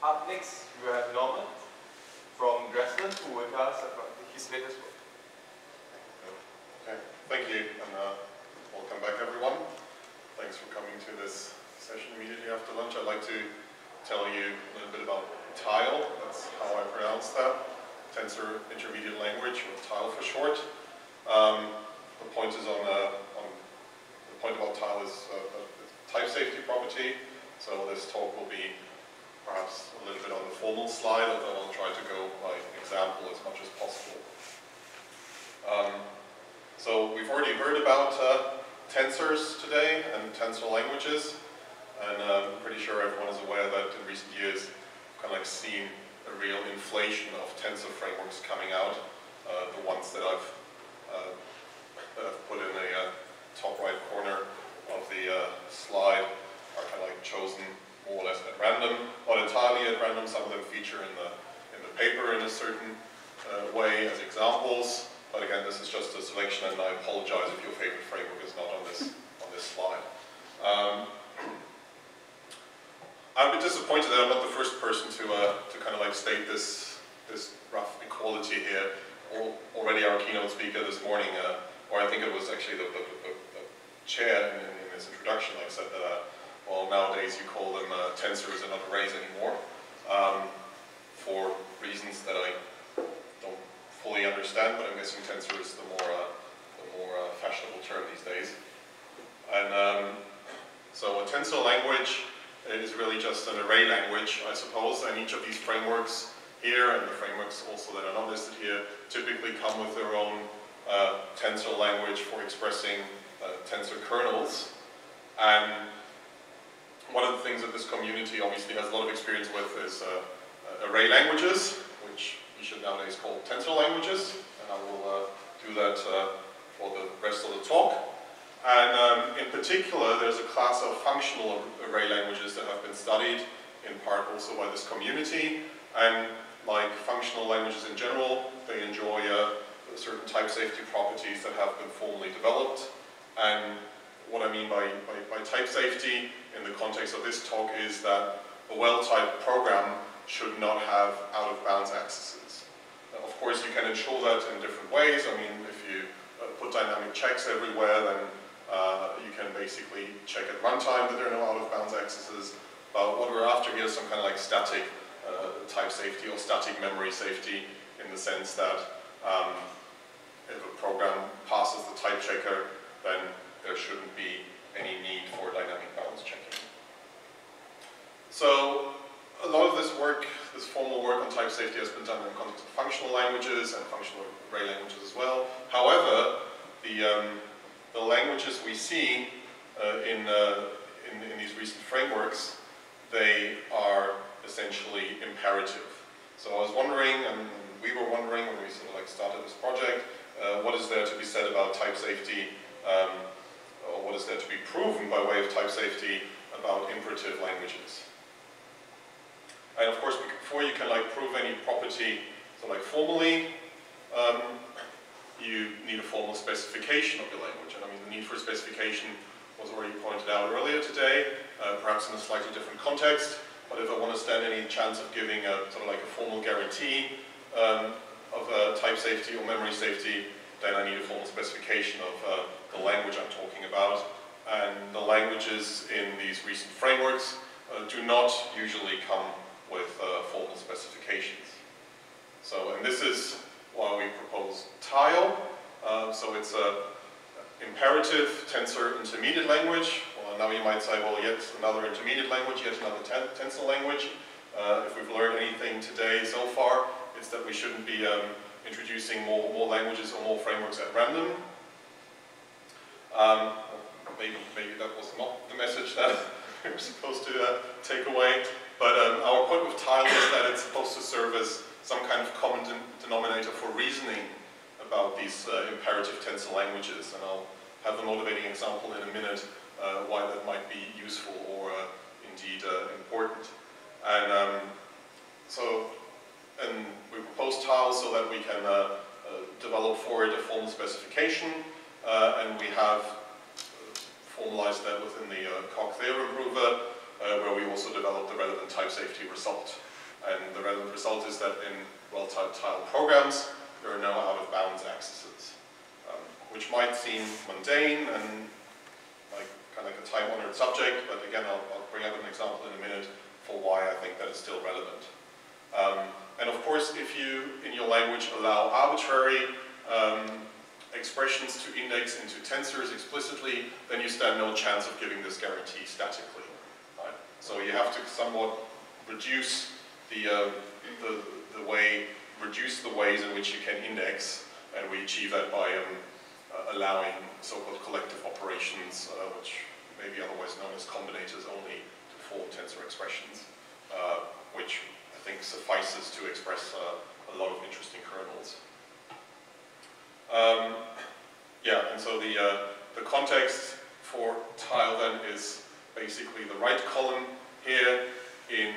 Up next, we will have Norman from Dresden, who will tell us about his latest work. Okay. Thank you, and welcome back everyone. Thanks for coming to this session immediately after lunch. I'd like to tell you a little bit about TILE, that's how I pronounce that, Tensor Intermediate Language, or TILE for short. The point is the point about TILE is a type safety property, so this talk will be perhaps a little bit on the formal slide, although I'll try to go by example as much as possible. So we've already heard about tensors today and tensor languages, and I'm pretty sure everyone is aware that in recent years we've kind of like seen a real inflation of tensor frameworks coming out. The ones that I've put in the top right corner of the slide are kind of like chosen more or less at random, not entirely at random. Some of them feature in the paper in a certain way as examples. But again, this is just a selection, and I apologize if your favorite framework is not on this slide. I'm a bit disappointed that I'm not the first person to kind of like state this rough equality here. Already our keynote speaker this morning, or I think it was actually the chair in his introduction, like said that. Well, nowadays you call them tensors and not arrays anymore, for reasons that I don't fully understand. But I'm guessing tensor is the more fashionable term these days. And so a tensor language is really just an array language, I suppose. And each of these frameworks here, and the frameworks also that are not listed here, typically come with their own tensor language for expressing tensor kernels. And one of the things that this community obviously has a lot of experience with is array languages, which we should nowadays call tensor languages, and I will do that for the rest of the talk. And in particular, there's a class of functional array languages that have been studied, in part also by this community, and like functional languages in general, they enjoy certain type safety properties that have been formally developed. And what I mean by type safety in the context of this talk is that a well-typed program should not have out-of-bounds accesses. Now, of course, you can ensure that in different ways. I mean, if you put dynamic checks everywhere, then you can basically check at runtime that there are no out-of-bounds accesses. But what we're after here is some kind of like static type safety or static memory safety, in the sense that if a program passes the type checker, then there shouldn't be any need for dynamic bounds checking. So a lot of this work, this formal work on type safety, has been done in the context of functional languages and functional array languages as well. However, the languages we see in these recent frameworks, they are essentially imperative. So I was wondering, and we were wondering when we sort of like started this project, what is there to be said about type safety? Or what is there to be proven by way of type safety about imperative languages? And of course, before you can like prove any property, so like formally, you need a formal specification of your language. And I mean, the need for specification was already pointed out earlier today, perhaps in a slightly different context. But if I want to stand any chance of giving a sort of like a formal guarantee of type safety or memory safety, then I need a formal specification of the language I'm talking about. And the languages in these recent frameworks do not usually come with formal specifications. So, and this is why we propose TILE. So it's a imperative tensor intermediate language. Well, now you might say, well, yet another intermediate language, yet another tensor language. If we've learned anything today so far, it's that we shouldn't be introducing more languages or more frameworks at random. Maybe that was not the message that we were supposed to take away. But our point with TILE is that it's supposed to serve as some kind of common denominator for reasoning about these imperative tensor languages. And I'll have a motivating example in a minute why that might be useful or indeed important. And so we propose TILE so that we can develop for it a formal specification, and we have formalized that within the Coq theorem prover, where we also develop the relevant type safety result. And the result is that in well-typed tile programs, there are no out-of-bounds accesses, which might seem mundane and like kind of like a type 100 subject, but again, I'll bring up an example in a minute for why I think that is still relevant. And of course, if you, in your language, allow arbitrary expressions to index into tensors explicitly, then you stand no chance of giving this guarantee statically. Right? So you have to somewhat reduce reduce the ways in which you can index, and we achieve that by allowing so-called collective operations, which may be otherwise known as combinators only, to form tensor expressions, which I think suffices to express a lot of interesting kernels. Yeah, and so the context for tile then is basically the right column here in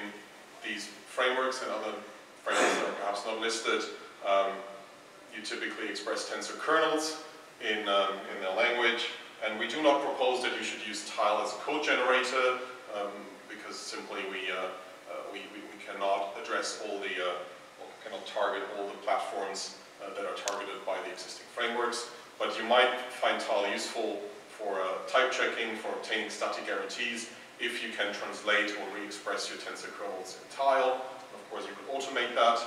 these frameworks and other frameworks that are perhaps not listed. You typically express tensor kernels in their language, and we do not propose that you should use tile as a code generator because simply we cannot address all the or cannot target all the platforms that are targeted by the existing frameworks. But you might find tile useful for type checking, for obtaining static guarantees, if you can translate or re-express your tensor kernels in tile. Of course, you could automate that.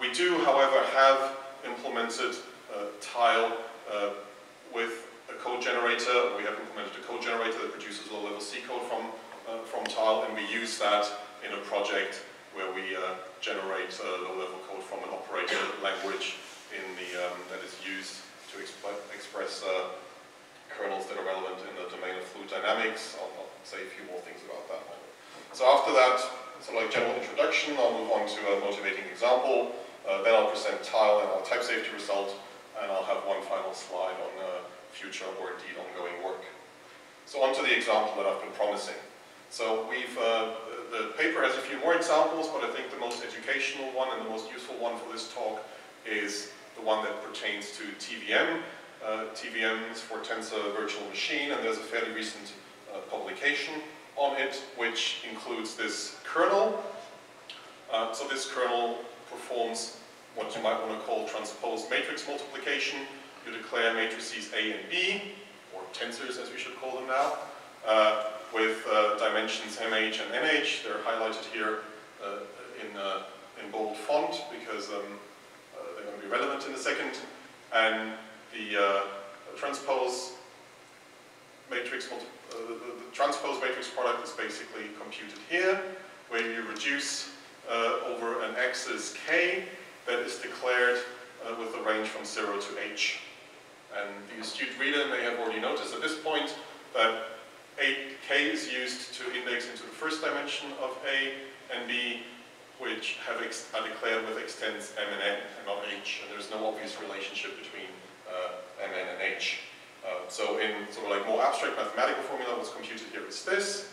We do, however, have implemented tile with a code generator. We have implemented a code generator that produces low-level C code from tile, and we use that in a project where we generate low-level code from an operator language in the, that is used to express kernels that are relevant in the domain of fluid dynamics. I'll say a few more things about that. So after that, sort of like general introduction, I'll move on to a motivating example. Then I'll present tile and our type safety result, and I'll have one final slide on future or indeed ongoing work. So on to the example that I've been promising. So we've, the paper has a few more examples, but I think the most educational one and the most useful one for this talk is the one that pertains to TVM. TVM is for Tensor Virtual Machine, and there's a fairly recent publication on it, which includes this kernel. So this kernel performs what you might want to call transposed matrix multiplication. You declare matrices A and B, or tensors as we should call them now, with dimensions MH and NH. They're highlighted here in bold font because they're going to be relevant in a second. And the transpose matrix the transpose matrix product is basically computed here, where you reduce over an axis k that is declared with a range from 0 to h. And the astute reader may have already noticed at this point that k is used to index into the first dimension of A and B, which are declared with extents M and N, and not H, and there's no obvious relationship between MN and H. So in sort of like more abstract mathematical formula, what's computed here is this.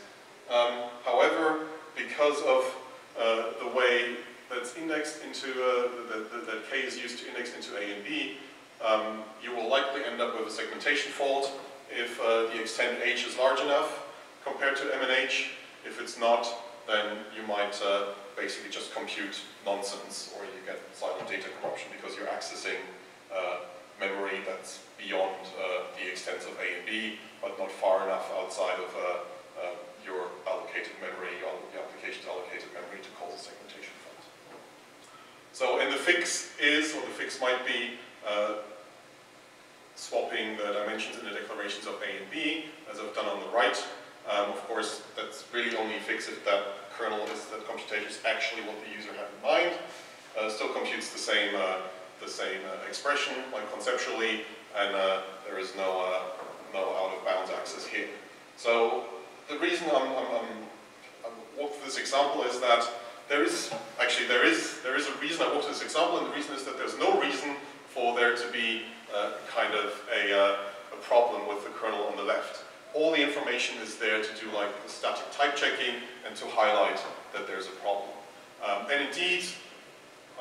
However, because of the way that's indexed into, that K is used to index into A and B, you will likely end up with a segmentation fault if the extent H is large enough compared to M and H. If it's not, then you might basically just compute nonsense, or you get silent data corruption because you're accessing memory that's beyond the extents of A and B, but not far enough outside of your allocated memory, or the application's allocated memory, to cause a segmentation fault. So, and the fix is, or the fix might be, swapping the dimensions in the declarations of A and B, as I've done on the right. Of course, that's really only a fix if that kernel, that computation is actually what the user had in mind. Still computes the same expression, like conceptually, and there is no out-of-bounds access here. So the reason I'm walking through this example is that there is a reason I walked through this example, and the reason is that there's no reason for there to be kind of a problem with the kernel on the left. All the information is there to do like the static type checking and to highlight that there's a problem. And indeed,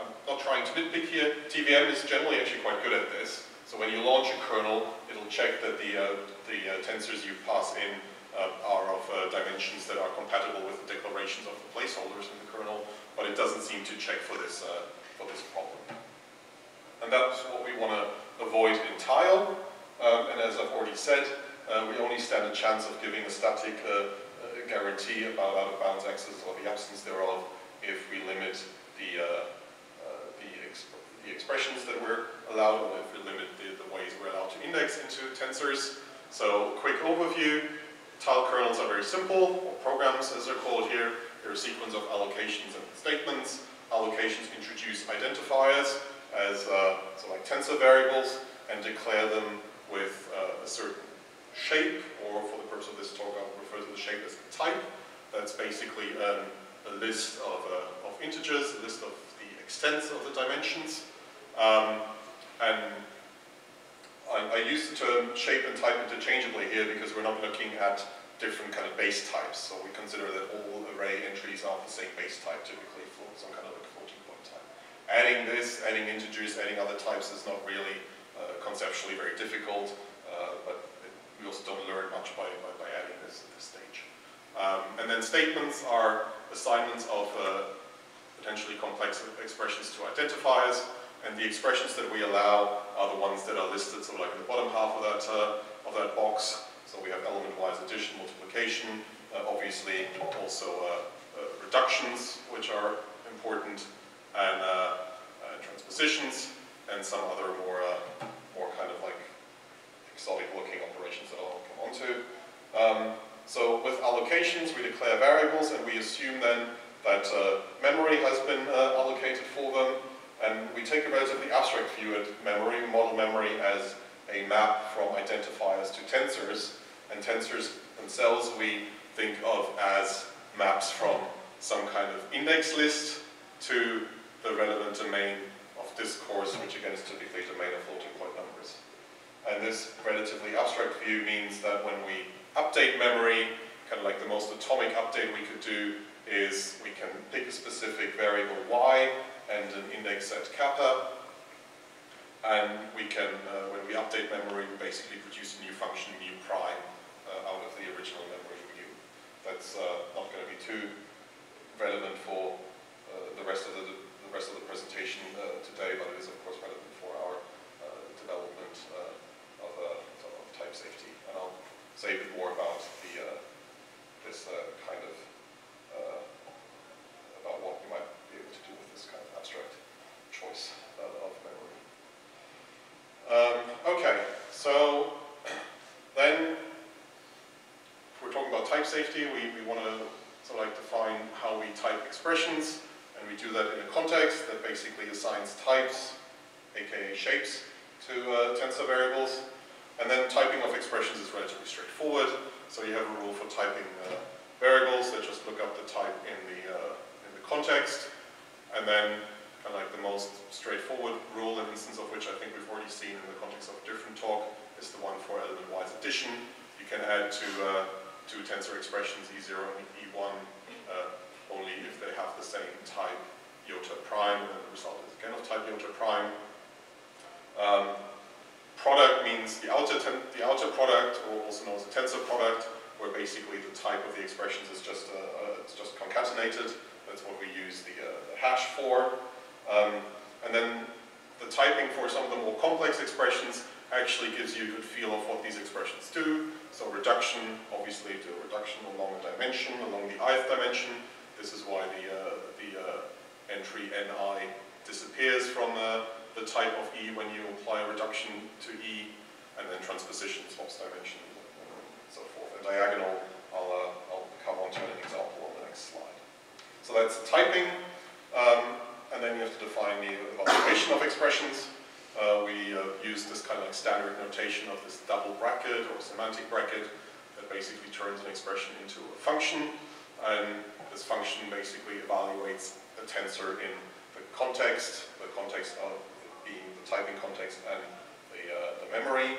I'm not trying to nitpick here, TVM is generally actually quite good at this. So when you launch a kernel, it'll check that the tensors you pass in are of dimensions that are compatible with the declarations of the placeholders in the kernel, but it doesn't seem to check for this problem. And that's what we want to avoid in TILE. And as I've already said, we only stand a chance of giving a static guarantee about out-of-bounds access or the absence thereof if we limit the expressions that we're allowed, or if we limit the ways we're allowed to index into tensors. So, quick overview. Tile kernels are very simple, or programs as they're called here. They're a sequence of allocations and statements. Allocations introduce identifiers as so like tensor variables and declare them with a certain shape, or for the purpose of this talk, I'll refer to the shape as a type. That's basically a list of integers, a list of the extents of the dimensions. And I use the term shape and type interchangeably here because we're not looking at different kind of base types. So we consider that all array entries are the same base type, typically for some kind of like 14-point type. Adding this, adding integers, adding other types is not really conceptually very difficult, but we also don't learn much by adding this at this stage. And then statements are assignments of potentially complex expressions to identifiers. And the expressions that we allow are the ones that are listed, sort of like in the bottom half of that box. So we have element-wise addition, multiplication, obviously also reductions, which are important, and transpositions, and some other more more kind of like exotic-looking operations that I'll come onto. So with allocations, we declare variables, and we assume then that memory has been allocated for them. And we take a relatively abstract view at memory. We model memory as a map from identifiers to tensors, and tensors themselves we think of as maps from some kind of index list to the relevant domain of this course, which again is typically a domain of floating-point numbers. And this relatively abstract view means that when we update memory, kind of like the most atomic update we could do is we can pick a specific variable y and an index at kappa, and we can, when we update memory, we basically produce a new function mu prime out of the original memory mu. That's not going to be too relevant for the rest of the presentation today, but it is of course relevant for our development of type safety. And I'll say a bit more about the this kind of about what we might be able to do with this kind of abstract choice of memory. Okay, so then if we're talking about type safety, we want to sort of like define how we type expressions, and we do that in a context that basically assigns types, aka shapes, to tensor variables. And then typing of expressions is relatively straightforward, so you have a rule for typing variables that just look up the type in the context. And then kind of like the most straightforward rule, an instance of which I think we've already seen in the context of a different talk, is the one for element-wise addition. You can add two tensor expressions, E0 and E1, only if they have the same type iota prime, and the result is again of type iota prime. Product means the outer product, or also known as the tensor product, where basically the type of the expressions is just it's just concatenated. That's what we use the hash for. And then the typing for some of the more complex expressions actually gives you a good feel of what these expressions do. So reduction, obviously, do a reduction along a dimension, along the ith dimension. This is why the entry ni disappears from the type of e when you apply a reduction to e, and then transposition swaps dimension. So forth. And diagonal, I'll come on to an example on the next slide. So that's typing, and then you have to define the evaluation of expressions. We use this kind of like standard notation of this double bracket or semantic bracket that basically turns an expression into a function, and this function basically evaluates a tensor in the context of being the typing context and the memory.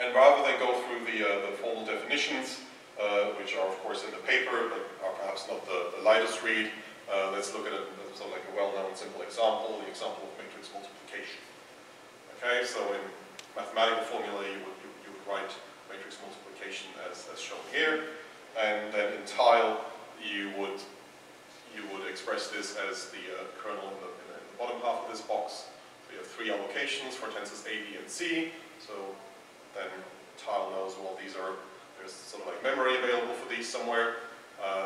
And rather than go through the formal definitions, which are of course in the paper, but are perhaps not the lightest read, let's look at sort of like a well-known simple example, the example of matrix multiplication. Okay, so in mathematical formula you would write matrix multiplication as shown here, and then in TILE you would express this as the kernel in the bottom half of this box. So you have three allocations for tensors A, B, and C. So then TILE knows, well, these are, there's sort of like memory available for these somewhere.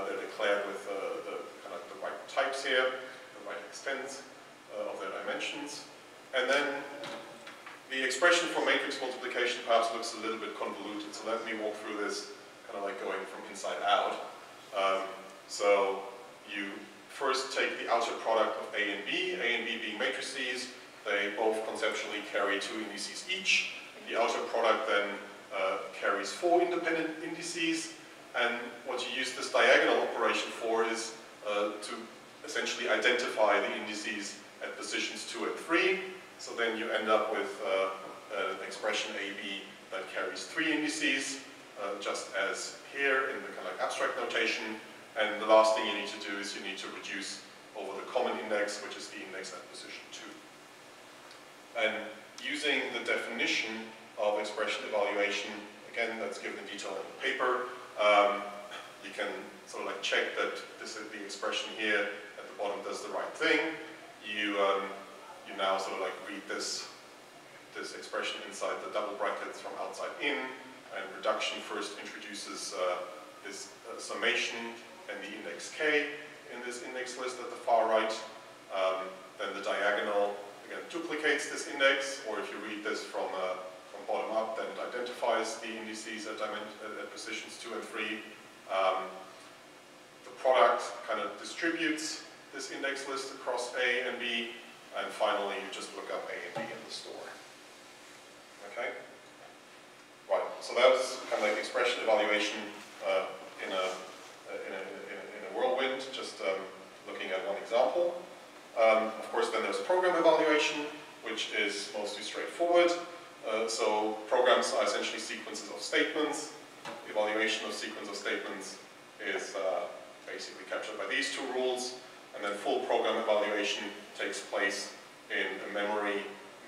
They're declared with the right types here, the right extents of their dimensions. And then the expression for matrix multiplication perhaps looks a little bit convoluted, so let me walk through this kind of like going from inside out. So you first take the outer product of A and B being matrices. They both conceptually carry two indices each. The outer product then carries four independent indices, and what you use this diagonal operation for is to essentially identify the indices at positions 2 and 3. So then you end up with an expression AB that carries three indices, just as here in the kind of like abstract notation. And the last thing you need to do is you need to reduce over the common index, which is the index at position 2. And using the definition of expression evaluation, again, that's given in detail in the paper, you can sort of like check that this is the expression here at the bottom does the right thing. You now sort of like read this expression inside the double brackets from outside in, and reduction first introduces this summation and the index k in this index list at the far right. Then the diagonal again duplicates this index, or if you read this from bottom up, then it identifies the indices at positions 2 and 3. The product kind of distributes this index list across A and B, and finally you just look up A and B in the store. Okay? Right, so that was kind of like expression evaluation in a whirlwind, just looking at one example. Of course then there's program evaluation, which is mostly straightforward. So programs are essentially sequences of statements. Evaluation of sequence of statements is basically captured by these two rules. And then full program evaluation takes place in a memory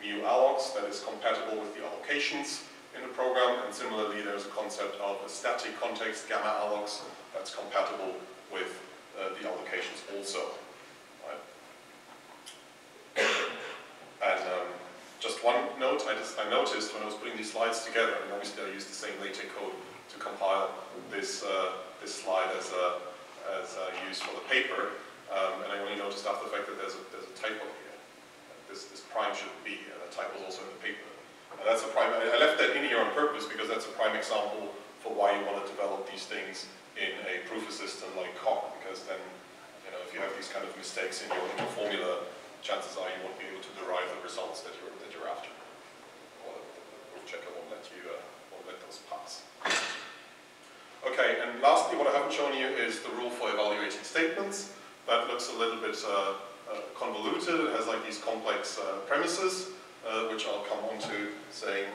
mu allocs that is compatible with the allocations in the program, and similarly there's a concept of a static context gamma allocs that's compatible with the allocations also. Right. And just one note I noticed when I was putting these slides together, and obviously I used the same LaTeX code to compile this, this slide as used for the paper. And I only noticed after the fact that there's a typo here. This prime shouldn't be here. That typo is also in the paper. And that's a prime. I left that in here on purpose because that's a prime example for why you want to develop these things in a proof assistant like Coq, because then, you know, if you have these kind of mistakes in your formula, chances are you won't be able to derive the results that you're after. Or the checker won't let you won't let those pass. Okay, and lastly, what I haven't shown you is the rule for evaluating statements. That looks a little bit convoluted. It has like these complex premises, which I'll come on to saying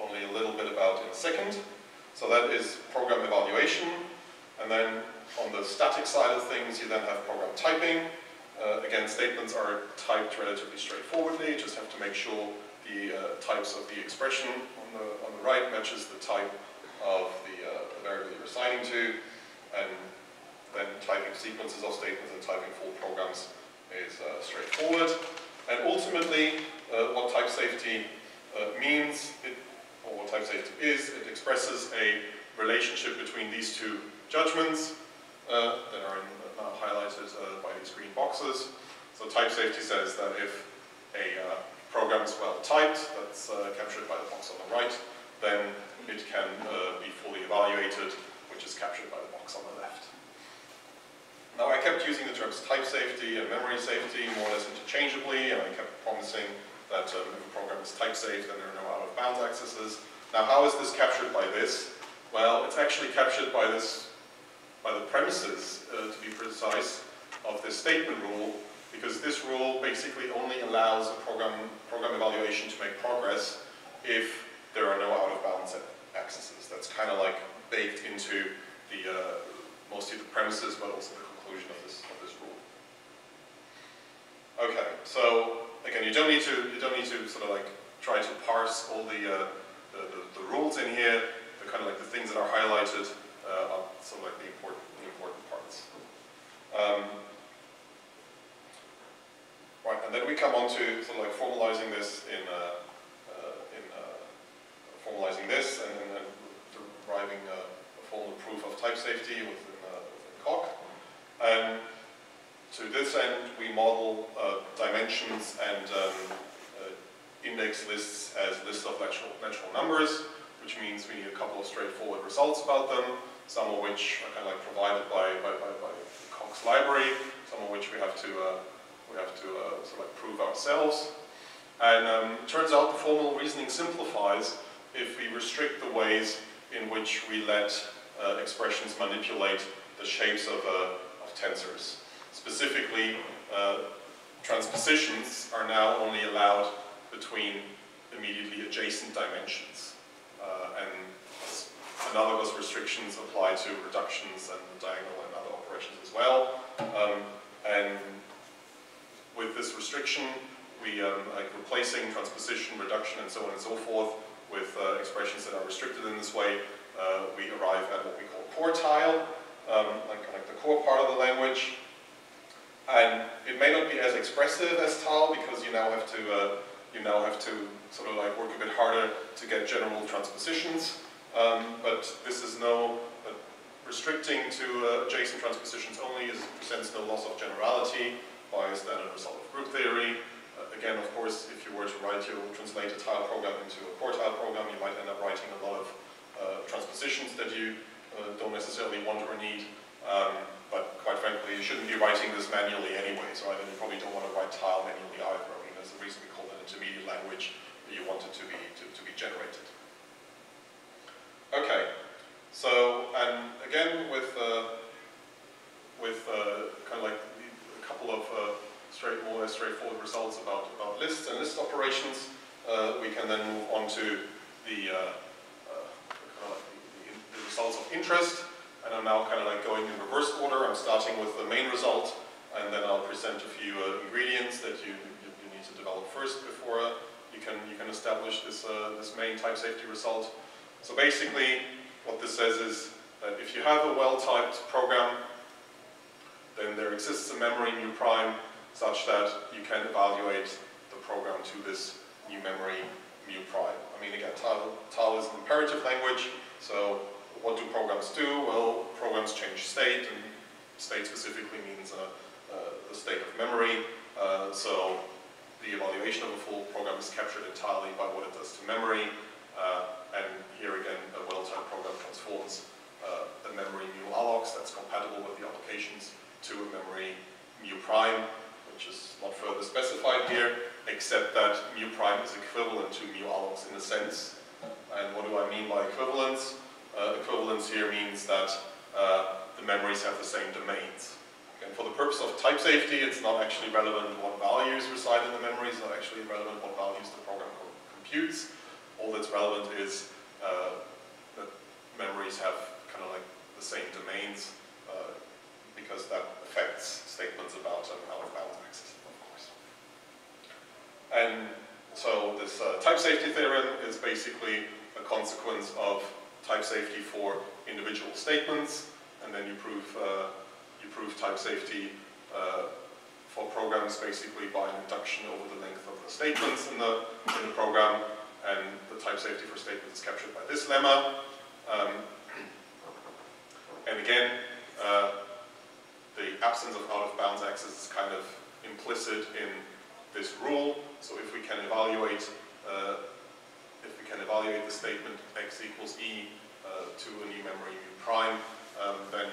only a little bit about in a second. So that is program evaluation. And then on the static side of things, you then have program typing. Again, statements are typed relatively straightforwardly. You just have to make sure the types of the expression on the right matches the type of the variable you're assigning to. And then typing sequences of statements and typing full programs is straightforward. And ultimately, what type safety means, or what type safety is, it expresses a relationship between these two judgments that are highlighted by these green boxes. So type safety says that if a program is well typed, that's captured by the box on the right, then it can be fully evaluated, which is captured by the box on the left. Now, I kept using the terms type safety and memory safety more or less interchangeably, and I kept promising that if a program is type safe, then there are no out-of-bounds accesses. Now, how is this captured by this? Well, it's actually captured by this, by the premises, to be precise, of this statement rule, because this rule basically only allows a program evaluation to make progress if there are no out-of-bounds accesses. That's kind of like baked into the mostly the premises, but also the of this rule. Okay, so again, you don't need to sort of like try to parse all the rules in here. The kind of like the things that are highlighted are sort of like the important parts. And then we come on to sort of like formalizing this in formalizing this, and then deriving a formal proof of type safety within Coq. And to this end, we model dimensions and index lists as lists of natural numbers, which means we need a couple of straightforward results about them, some of which are kind of like provided by Coq's library, some of which we have to sort of like prove ourselves. And it turns out the formal reasoning simplifies if we restrict the ways in which we let expressions manipulate the shapes of tensors. Specifically, transpositions are now only allowed between immediately adjacent dimensions. And analogous restrictions apply to reductions and the diagonal and other operations as well. And with this restriction, we like replacing transposition, reduction, and so on and so forth with expressions that are restricted in this way, we arrive at what we call core tile, like the core part of the language. And it may not be as expressive as tile because you now have to sort of like work a bit harder to get general transpositions. But this is no restricting to adjacent transpositions only presents no loss of generality by a standard result of group theory. Again, of course, if you were to write your translated tile program into a core tile program, you might end up writing a lot of transpositions that you don't necessarily want or need. But quite frankly, you shouldn't be writing this manually anyways, right? And you probably don't want to write tile manually either. I mean, that's the reason we call it intermediate language. You want it to be generated. Okay. So, and again, with kind of like a couple of more or less straightforward results about lists and list operations, we can then move on to the results of interest. And I'm now kind of like going in reverse order. I'm starting with the main result, and then I'll present a few ingredients that you need to develop first before you can establish this this main type safety result. So basically, what this says is that if you have a well-typed program, then there exists a memory mu prime such that you can evaluate the program to this new memory mu prime. I mean, again, tile is an imperative language, so what do programs do? Well, programs change state, and state specifically means the state of memory, so the evaluation of a full program is captured entirely by what it does to memory, and here again, a well-typed program transforms a memory mu allox that's compatible with the applications to a memory mu prime, which is not further specified here, except that mu prime is equivalent to mu allox in a sense. And what do I mean by equivalence? Equivalence here means that the memories have the same domains. And for the purpose of type safety, it's not actually relevant what values reside in the memory, it's not actually relevant what values the program computes. All that's relevant is that memories have kind of like the same domains, because that affects statements about out-of-bounds access, of course. And so this type safety theorem is basically a consequence of type safety for individual statements, and then you prove type safety for programs basically by an induction over the length of the statements in the program, and the type safety for statements is captured by this lemma. And again, the absence of out-of-bounds access is kind of implicit in this rule. So if we can evaluate, the statement x equals e to a new memory mu prime, then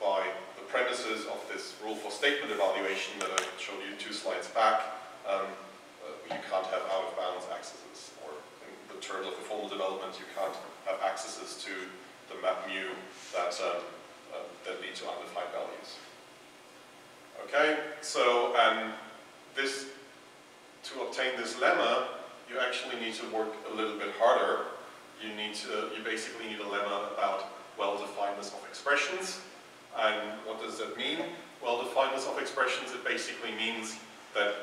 by the premises of this rule for statement evaluation that I showed you 2 slides back, you can't have out-of-bounds accesses, or in the terms of the formal development, you can't have accesses to the map mu that lead to undefined values. Okay, so to obtain this lemma, you actually need to work a little bit harder. You basically need a lemma about well-definedness of expressions. And what does that mean? Well-definedness of expressions, it basically means that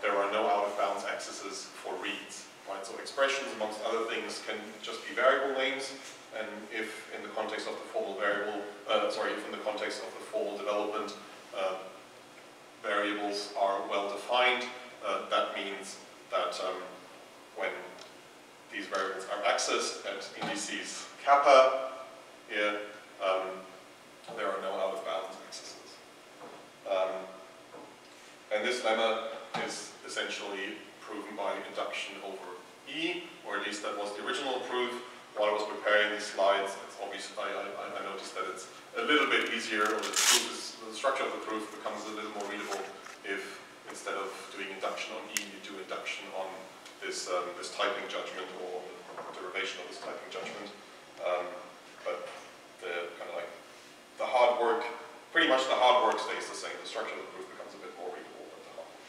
there are no out-of-bounds accesses for reads. Right? So expressions, amongst other things, can just be variable names. And if in the context of the formal variable, sorry, if in the context of the formal development, variable variables are well defined. That means that when these variables are accessed at indices kappa, here there are no out of bounds accesses. And this lemma is essentially proven by induction over E, or at least that was the original proof. While I was preparing these slides, it's obvious I noticed that it's a little bit easier, or the structure of the proof becomes a little more readable if instead of doing induction on E, you do induction on this, this typing judgment or the derivation of this typing judgment. But the kind of like the hard work, pretty much the hard work stays the same. The structure of the proof becomes a bit more readable than the hard work.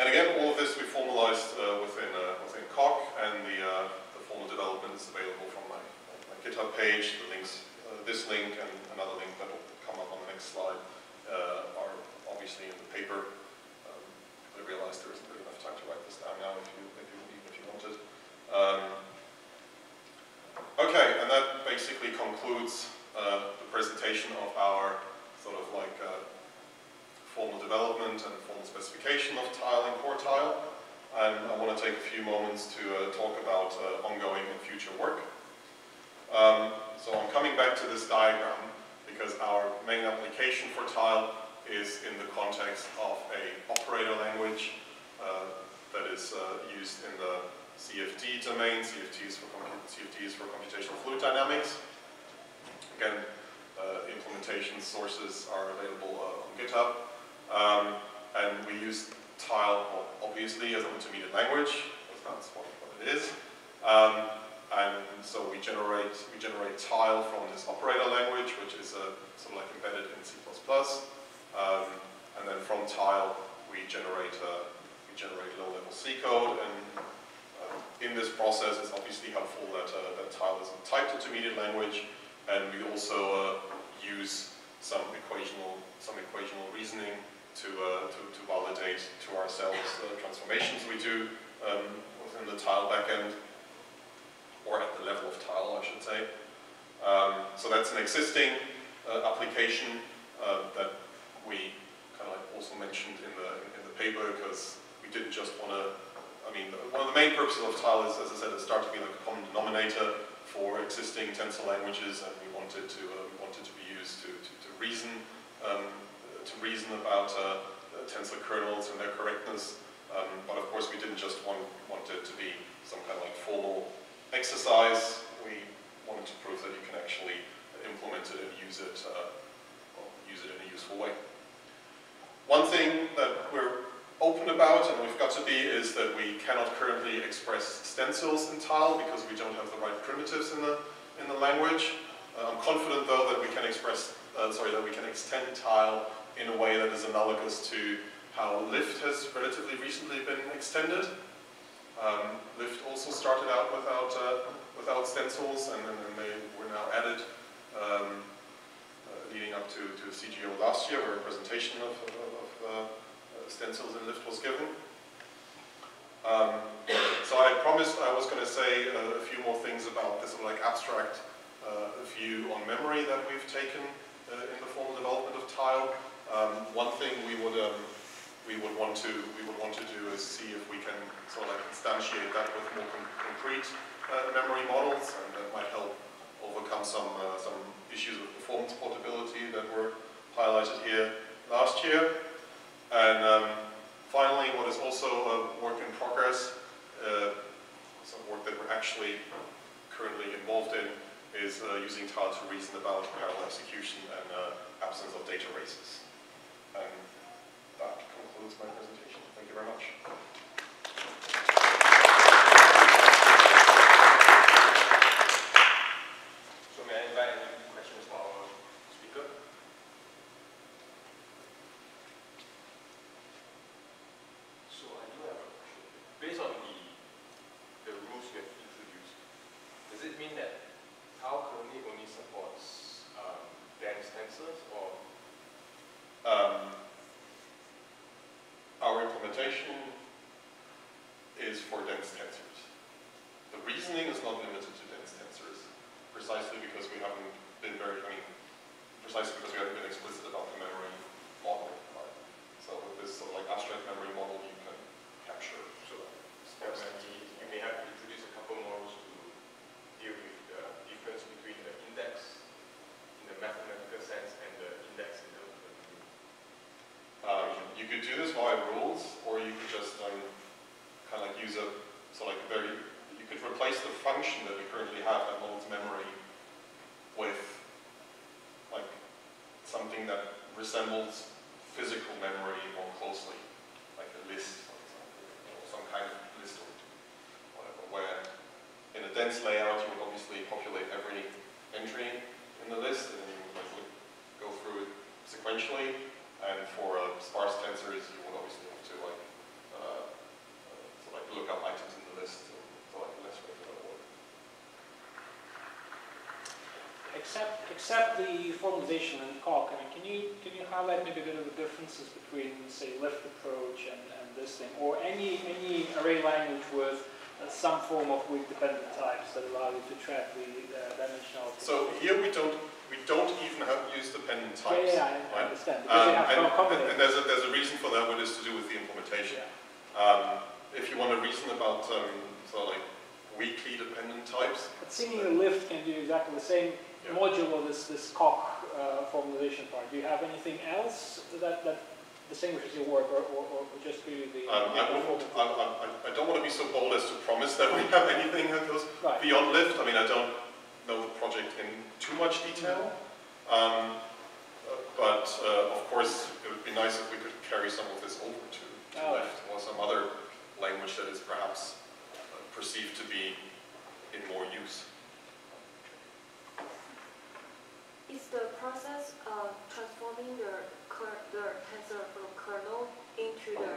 And again, all of this we formalized within Coq, and the formal development is available from my GitHub page. The links, this link and another link that will come up on the next slide, are obviously in the paper. I realized there isn't really enough time to write this down now, if you wanted. Okay, and that basically concludes the presentation of our sort of like formal development and formal specification of tile and core tile. And I want to take a few moments to talk about ongoing and future work. So I'm coming back to this diagram because our main application for tile is in the context of an operator language that is used in the CFD domain. CFD is for computational fluid dynamics. Again, implementation sources are available on GitHub. And we use tile, obviously, as an intermediate language. That's what it is. And so we generate tile from this operator language, which is sort of like embedded in C++. And then from tile, we generate low-level C code. And in this process, it's obviously helpful that that tile is a typed intermediate language, and we also use some equational reasoning to validate to ourselves the transformations we do within the tile backend, or at the level of tile, I should say. So that's an existing application that we kind of like also mentioned in the paper, because we didn't just want to, I mean, one of the main purposes of tile is, as I said, it started to be like a common denominator for existing tensor languages, and we wanted to be used to reason about tensor kernels and their correctness. But of course, we didn't just want it to be some kind of like formal exercise. We wanted to prove that you can actually implement it and use it in a useful way. One thing that we're open about and we've got to be is that we cannot currently express stencils in tile because we don't have the right primitives in the language. I'm confident though that we can extend tile in a way that is analogous to how Lift has relatively recently been extended. Lift also started out without stencils, and then they were now added. Leading up to CGO last year, where a presentation of stencils in Lift was given. So I promised I was going to say a few more things about this sort of like abstract view on memory that we've taken in the formal development of tile. One thing we would want to do is see if we can sort of like instantiate that with more concrete memory models, and that might help overcome some issues with performance portability that were highlighted here last year. And finally, what is also a work in progress, some work that we're actually currently involved in, is using tile to reason about parallel execution and absence of data races. And that concludes my presentation. Thank you very much. Is for dense tensors. The reasoning is not limited to dense tensors, precisely because we haven't been explicit about the memory model. could do this via rules, or you could just kind of like use a, you could replace the function that we currently have that models memory with like something that resembles physical memory more closely, like a list, for example, or some kind of list or whatever, where in a dense layout you would obviously populate every entry in the list and you would like go through it sequentially, and for sparse tensors you would obviously have to like, look up items in the list, so like less regular order. Except the formalization and Coq. I mean, can you highlight maybe a bit of the differences between, say, Lift approach and this thing, or any array language with some form of weak dependent types that allow you to track the dimensionality? So here we don't even have use dependent types. Yeah, yeah, I understand. And there's a reason for that, which is to do with the implementation. Yeah. If you want to reason about weakly dependent types. But seemingly Lift can do exactly the same module of this Coq formalization part. Do you have anything else that distinguishes your work, or just really the... I don't want to be so bold as to promise that we have anything that goes beyond Lift. I mean, I don't know the project in too much detail, but of course it would be nice if we could carry some of this over to Lift or some other language that is perhaps perceived to be in more use. Is the process of transforming the tensor from kernel into the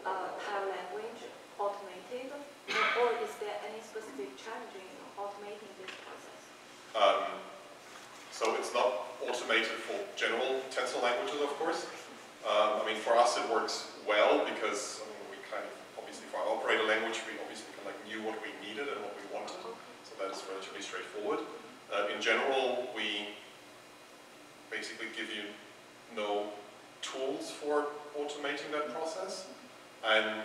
tile language automated, or is there any specific challenge in automating this process? So it's not automated for general tensor languages, of course. I mean, for us it works well because we kind of, for our operator language, we obviously kind of like knew what we needed and what we wanted, so that is relatively straightforward. In general, we basically give you no tools for automating that process, and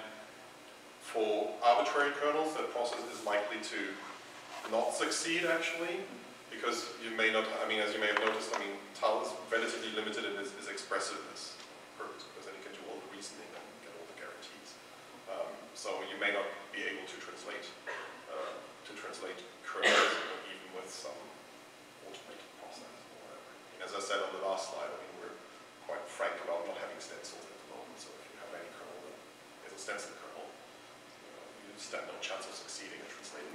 for arbitrary kernels, that process is likely to not succeed actually, because you may not, I mean, as you may have noticed, I mean, TILE is relatively limited in its expressiveness, because then you can do all the reasoning. So you may not be able to translate kernels even with some automated process or whatever. And as I said on the last slide, I mean, we're quite frank about not having stencils at the moment. So if you have any kernel that is a stencil kernel, you stand no chance of succeeding in translating.